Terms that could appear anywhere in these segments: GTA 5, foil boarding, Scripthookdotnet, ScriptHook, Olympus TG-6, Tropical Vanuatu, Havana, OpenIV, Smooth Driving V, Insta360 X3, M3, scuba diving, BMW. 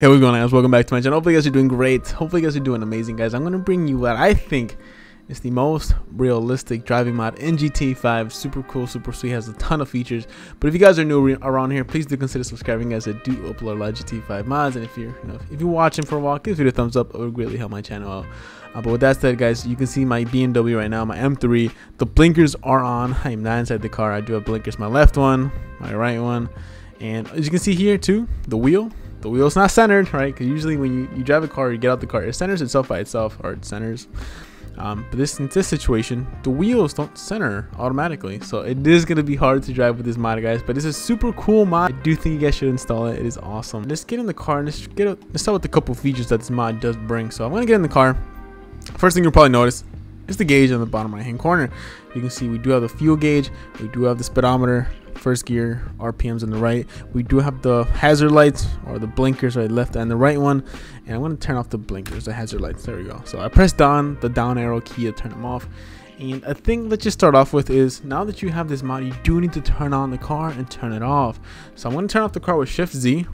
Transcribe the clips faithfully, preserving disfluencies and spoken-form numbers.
Hey, what's going on, guys? Welcome back to my channel. Hopefully you guys are doing great. Hopefully you guys are doing amazing, guys. I'm going to bring you what I think is the most realistic driving mod in G T A five. Super cool, super sweet, has a ton of features. But if you guys are new around here, please do consider subscribing, guys. I do upload a lot of G T A five mods, and if you're you know, if you're watching for a while, give it a thumbs up. It would greatly help my channel out. Uh, but with that said, guys, you can see my B M W right now, my M three. The blinkers are on. I am not inside the car. I do have blinkers, my left one, my right one, and as you can see here too, the wheel. The wheel's not centered, right? Because usually when you, you drive a car, you get out the car, it centers itself by itself, or it centers. Um, but this in this situation, the wheels don't center automatically, so it is gonna be hard to drive with this mod, guys. But it's a super cool mod. I do think you guys should install it. It is awesome. Let's get in the car and let's get a, let's start with a couple features that this mod does bring. So I'm gonna get in the car. First thing you'll probably notice is the gauge on the bottom right hand corner. You can see we do have the fuel gauge. We do have the speedometer. First gear R P Ms on the right. We do have the hazard lights, or the blinkers, right, left and the right one. And I'm going to turn off the blinkers, the hazard lights. There we go. So I pressed down the down arrow key to turn them off. And a thing that you start off with is, now that you have this mod, you do need to turn on the car and turn it off. So I'm going to turn off the car with shift Z.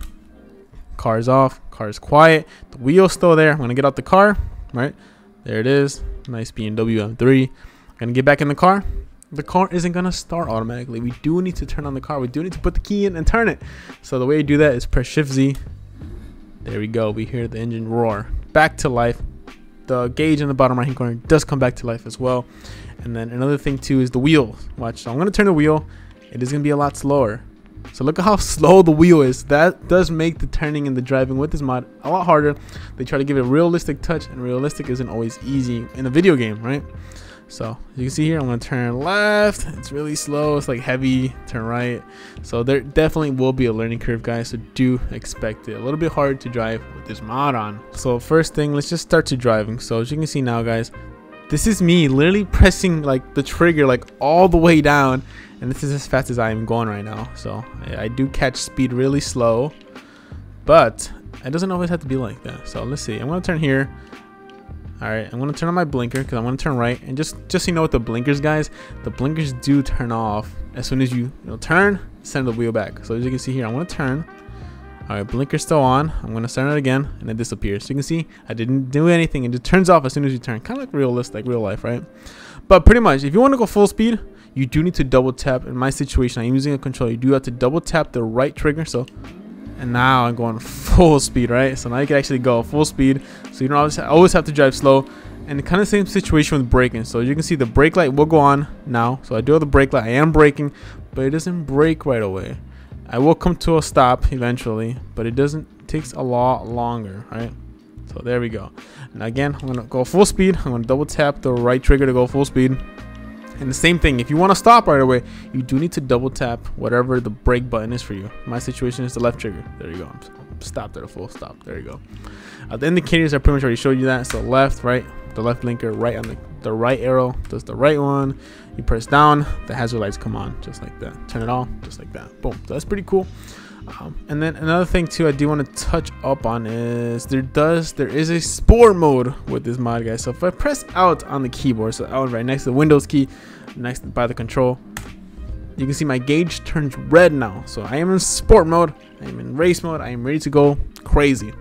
Car's off, car's quiet, the wheel's still there. I'm going to get out the car. Right there it is, nice B M W M three. I'm going to get back in the car. The car isn't gonna start automatically. We do need to turn on the car. We do need to put the key in and turn it. So the way you do that is press shift Z. There we go. We hear the engine roar back to life. The gauge in the bottom right hand corner does come back to life as well. And then another thing too is the wheel. Watch. So I'm gonna turn the wheel. It is gonna be a lot slower. So look at how slow the wheel is. That does make the turning and the driving with this mod a lot harder. They try to give it a realistic touch, and realistic isn't always easy in a video game, right? So you can see here, I'm going to turn left. It's really slow. It's like heavy. Turn right. So there definitely will be a learning curve, guys. So do expect it. A little bit hard to drive with this mod on. So first thing, let's just start to driving. So as you can see now, guys, this is me literally pressing like the trigger like all the way down. And this is as fast as I am going right now. So I, I do catch speed really slow, but it doesn't always have to be like that. So let's see. I'm going to turn here. All right, I'm gonna turn on my blinker because I'm gonna turn right, and just just so you know, with the blinkers, guys, the blinkers do turn off as soon as you, you know, turn, send the wheel back. So as you can see here, I want to turn. All right, blinker's still on. I'm gonna turn it again, and it disappears. So you can see I didn't do anything. It just turns off as soon as you turn, kind of like realistic, real life, right? But pretty much, if you want to go full speed, you do need to double tap. In my situation, I'm using a controller. You do have to double tap the right trigger. So. And now I'm going full speed, right? So now you can actually go full speed. So you don't always, always have to drive slow. And the kind of same situation with braking. So as you can see, the brake light will go on now. So I do have the brake light. I am braking, but it doesn't brake right away. I will come to a stop eventually, but it doesn't, it takes a lot longer, right? So there we go. And again, I'm going to go full speed. I'm going to double tap the right trigger to go full speed. And the same thing, if you want to stop right away, you do need to double tap whatever the brake button is for you. My situation is the left trigger. There you go. I'm stopped at a full stop. There you go. Uh, the indicators, I pretty much already showed you that. So left, right, the left blinker, right on the, the right arrow does the right one. You press down, the hazard lights come on, just like that. Turn it off, just like that. Boom. So that's pretty cool. Um, and then another thing too I do want to touch up on is there does there is a sport mode with this mod, guys. So if I press out on the keyboard, so out right next to the Windows key, next by the control, you can see my gauge turns red now. So I am in sport mode, I am in race mode, I am ready to go crazy.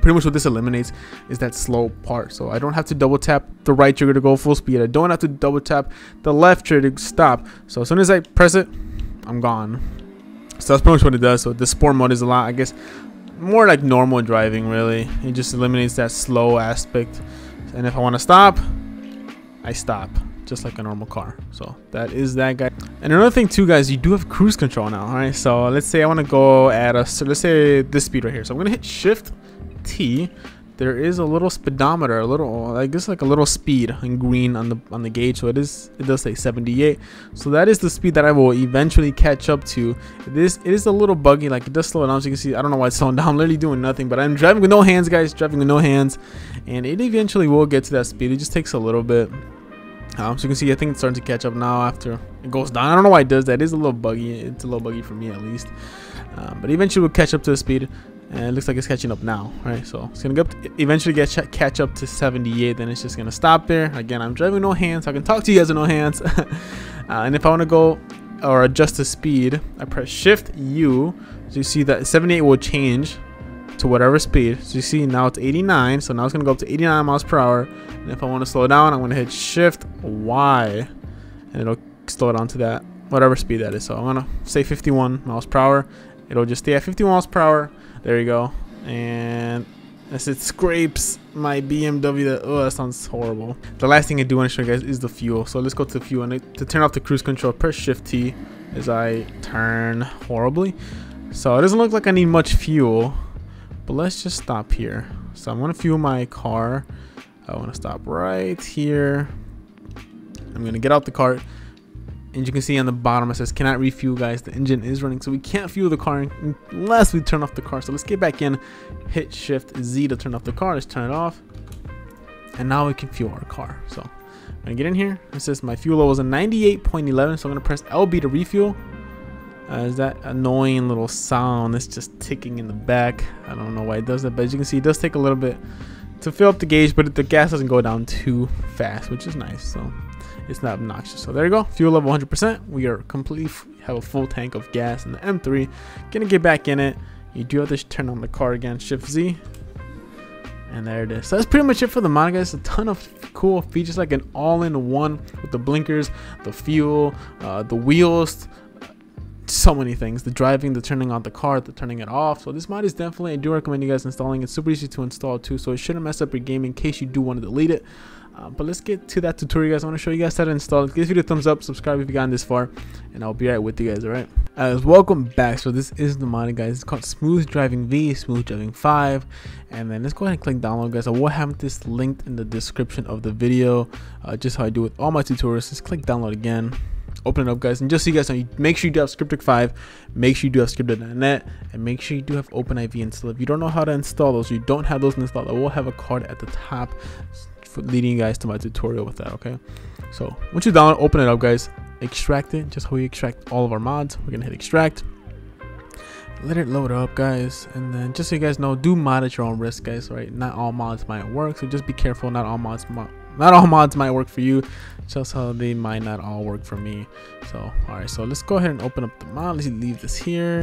Pretty much what this eliminates is that slow part. So I don't have to double tap the right trigger to go full speed. I don't have to double tap the left trigger to stop. So as soon as I press it, I'm gone. So that's pretty much what it does. So the sport mode is a lot, I guess, more like normal driving, really. It just eliminates that slow aspect. And if I want to stop, I stop, just like a normal car. So that is that, guy. And another thing too, guys, you do have cruise control now. All right, so let's say I want to go at a, so let's say this speed right here. So I'm gonna hit shift T. There is a little speedometer, a little, I guess, like a little speed in green on the on the gauge. So it is, it does say seventy-eight. So that is the speed that I will eventually catch up to. This it is a little buggy, like it does slow down. As you can see, I don't know why it's slowing down. I'm literally doing nothing, but I'm driving with no hands, guys. Driving with no hands, and it eventually will get to that speed. It just takes a little bit. Um, so you can see, I think it's starting to catch up now after it goes down. I don't know why it does that. It is a little buggy. It's a little buggy for me, at least. Um, but eventually, we'll catch up to the speed. And it looks like it's catching up now, right? So it's gonna go up to, eventually get catch up to seventy-eight. Then it's just gonna stop there. Again, I'm driving with no hands. I can talk to you guys with no hands. uh, and if I want to go or adjust the speed, I press Shift U. So you see that seventy-eight will change to whatever speed. So you see now it's eighty-nine. So now it's gonna go up to eighty-nine miles per hour. And if I want to slow down, I'm gonna hit Shift Y, and it'll slow down to that whatever speed that is. So I'm gonna say fifty-one miles per hour. It'll just stay at fifty miles per hour. There you go. And as it scrapes my B M W, that, oh, that sounds horrible. The last thing I do want to show you guys is the fuel. So let's go to the fuel, and to turn off the cruise control, press Shift T as I turn horribly. So it doesn't look like I need much fuel, but let's just stop here. So I'm gonna fuel my car. I want to stop right here. I'm gonna get out the cart. And you can see on the bottom it says cannot refuel, guys. The engine is running, so we can't fuel the car unless we turn off the car. So let's get back in, hit Shift Z to turn off the car. Let's turn it off, and now we can fuel our car. So I'm gonna get in here. It says my fuel level is a ninety-eight point one one, so I'm gonna press L B to refuel. Uh, is that annoying little sound? It's just ticking in the back. I don't know why it does that, but as you can see, it does take a little bit to fill up the gauge, but the gas doesn't go down too fast, which is nice. So it's not obnoxious. So there you go, fuel level one hundred percent. We are completely have a full tank of gas in the M three. Gonna get back in it. You do have to turn on the car again, Shift Z, and there it is. So that's pretty much it for the mod, guys. A ton of cool features, like an all-in-one with the blinkers, the fuel, uh, the wheels, so many things, the driving, the turning on the car, the turning it off. So this mod is definitely, I do recommend you guys installing. It's super easy to install too, so it shouldn't mess up your game in case you do want to delete it. Uh, but let's get to that tutorial, guys. I want to show you guys how to install it. Give this video a thumbs up, subscribe if you gotten this far, and I'll be right with you guys. All right, uh, welcome back. So this is the mod, guys. It's called Smooth Driving V, Smooth Driving five, and then let's go ahead and click download, guys. I will have this linked in the description of the video, uh, just how I do with all my tutorials. Just click download again. Open it up, guys, and just so you guys know, make sure you do have ScriptHook five, make sure you do have Script dot net, and make sure you do have OpenIV installed. If you don't know how to install those, you don't have those installed, I will have a card at the top for leading you guys to my tutorial with that. Okay, so once you download, open it up, guys, extract it, just how we extract all of our mods. We're gonna hit extract, let it load up, guys, and then just so you guys know, do mod at your own risk, guys. Right, not all mods might work, so just be careful. Not all mods might Not all mods might work for you, just how they might not all work for me. So, all right, so let's go ahead and open up the mod. Let's leave this here.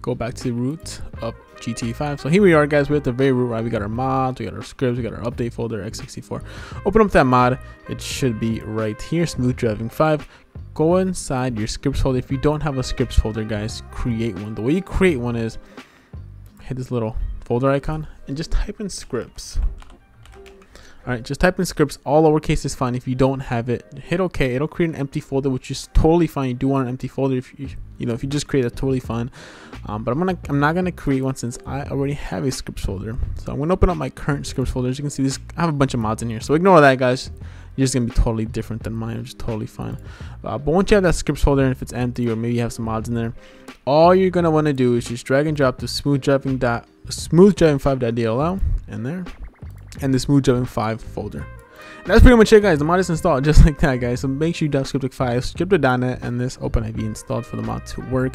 Go back to the root of G T A five. So here we are, guys. We're at the very root, right? We got our mods, we got our scripts, we got our update folder, x sixty-four. Open up that mod. It should be right here, Smooth Driving five. Go inside your scripts folder. If you don't have a scripts folder, guys, create one. The way you create one is hit this little folder icon and just type in scripts. Alright, just type in scripts, all lowercase is fine. If you don't have it, hit OK. It'll create an empty folder, which is totally fine. You do want an empty folder, if you you know if you just create it, totally fine. Um, but I'm gonna I'm not gonna create one since I already have a scripts folder. So I'm gonna open up my current scripts folder. As you can see, this I have a bunch of mods in here. So ignore that, guys. You're just gonna be totally different than mine, which is totally fine. Uh, but once you have that scripts folder, and if it's empty or maybe you have some mods in there, all you're gonna want to do is just drag and drop the smooth driving dot smooth driving five dot D L L in there. And the Smooth Driving five folder. And that's pretty much it, guys. The mod is installed just like that, guys. So make sure you have ScriptHook five, Script dot net, and this OpenIV installed for the mod to work.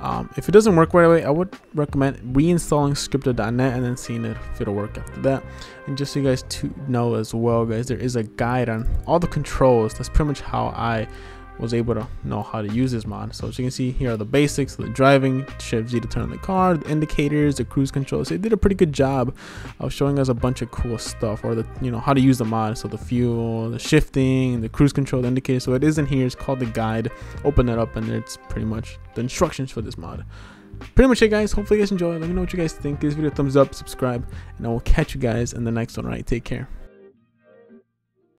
Um, if it doesn't work right away, I would recommend reinstalling Script dot net and then seeing if it'll work after that. And just so you guys to know as well, guys, there is a guide on all the controls. That's pretty much how I was able to know how to use this mod. So as you can see, here are the basics: the driving, Shift Z to turn on the car, the indicators, the cruise control. So they did a pretty good job of showing us a bunch of cool stuff, or the you know how to use the mod. So the fuel, the shifting, the cruise control, the indicators. So it is in here. It's called the guide. Open it up, and it's pretty much the instructions for this mod. Pretty much it, guys. Hopefully you guys enjoy. Let me know what you guys think. Give this video a thumbs up, subscribe, and I will catch you guys in the next one. All right, take care.